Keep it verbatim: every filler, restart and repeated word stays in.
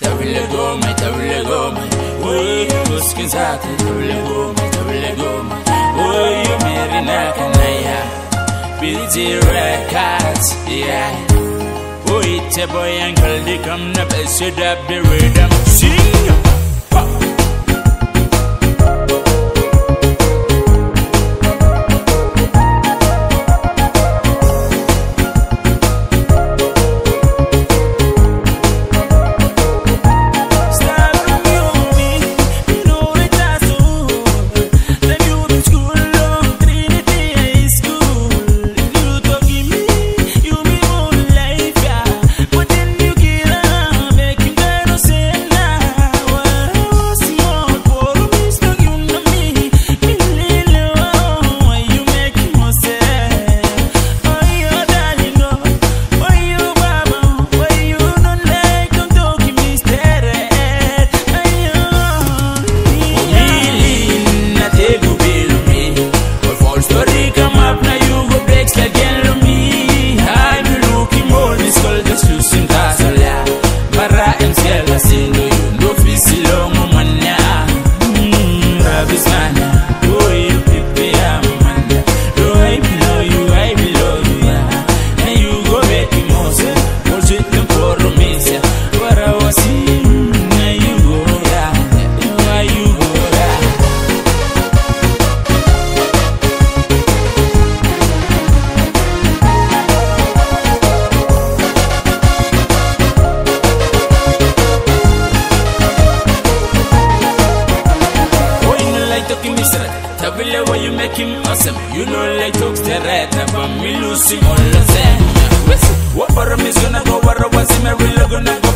تبلي قومي تبلي قومي ويا مسكين ساعتي تبلي قومي تبلي قومي ويا ميريناك نيا بيتي ركعت يا ويا تبوي انكل دي كم نبس دبي ريدم سين him awesome. You know like talks the red but me lose him all the time. What for me is gonna go where I was in my real gonna go.